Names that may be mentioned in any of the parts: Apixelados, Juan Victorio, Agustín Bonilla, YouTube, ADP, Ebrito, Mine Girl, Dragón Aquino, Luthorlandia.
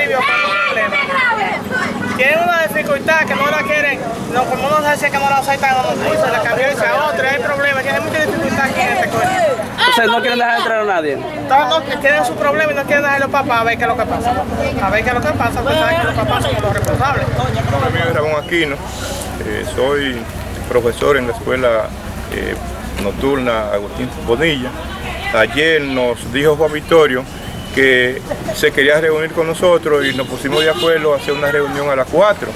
Toribio con un problema. Tienen una dificultad que no la quieren, no, como uno dice que no la aceptan, uno se la cambió y se a otra, hay problemas, tienen mucha dificultad aquí en este colegio. Entonces no quieren dejar entrar a nadie. Todos tienen sus problemas y no quieren dejar a los papás a ver qué es lo que pasa. A ver qué es lo que pasa, ustedes saben que los papás son los responsables. Mi nombre es Dragón Aquino, soy profesor en la escuela nocturna Agustín Bonilla. Ayer nos dijo Juan Victorio que se quería reunir con nosotros y nos pusimos de acuerdo a hacer una reunión a las 4.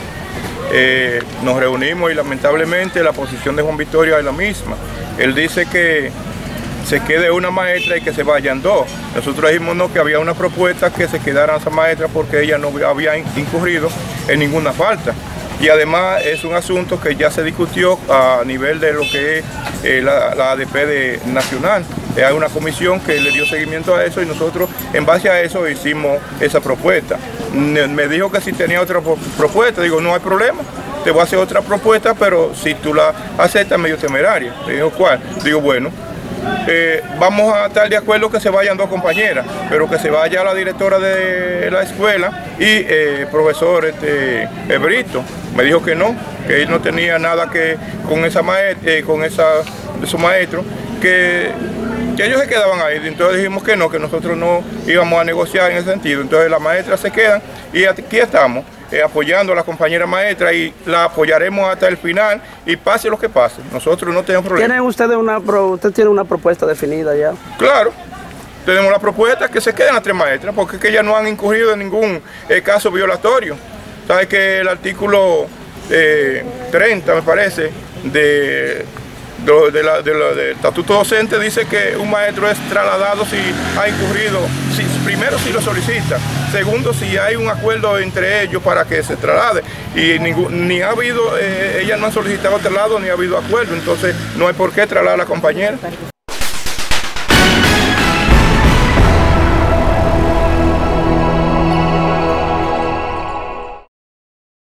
Nos reunimos y lamentablemente la posición de Juan Victorio es la misma. Él dice que se quede una maestra y que se vayan dos. Nosotros dijimos no, que había una propuesta que se quedara esa maestra porque ella no había incurrido en ninguna falta. Y además es un asunto que ya se discutió a nivel de lo que es la ADP nacional. Hay una comisión que le dio seguimiento a eso y nosotros en base a eso hicimos esa propuesta. Me dijo que si tenía otra propuesta, digo no hay problema, te voy a hacer otra propuesta, pero si tú la aceptas medio temeraria. Me dijo ¿cuál? Digo bueno. Vamos a estar de acuerdo que se vayan dos compañeras, pero que se vaya la directora de la escuela y profesor Ebrito. Me dijo que no, que él no tenía nada que con esa su maestro, que ellos se quedaban ahí. Entonces dijimos que no, que nosotros no íbamos a negociar en ese sentido. Entonces las maestras se quedan y aquí estamos apoyando a la compañera maestra y la apoyaremos hasta el final y pase lo que pase. Nosotros no tenemos problema. ¿Tienen ustedes usted tiene una propuesta definida ya? Claro. Tenemos la propuesta que se queden las tres maestras porque es que ellas no han incurrido en ningún caso violatorio. Sabes que el artículo 30, me parece, del estatuto docente dice que un maestro es trasladado si ha incurrido, primero si lo solicita, segundo si hay un acuerdo entre ellos para que se traslade y ni ha habido, ellas no han solicitado traslado ni ha habido acuerdo, entonces no hay por qué trasladar a la compañera.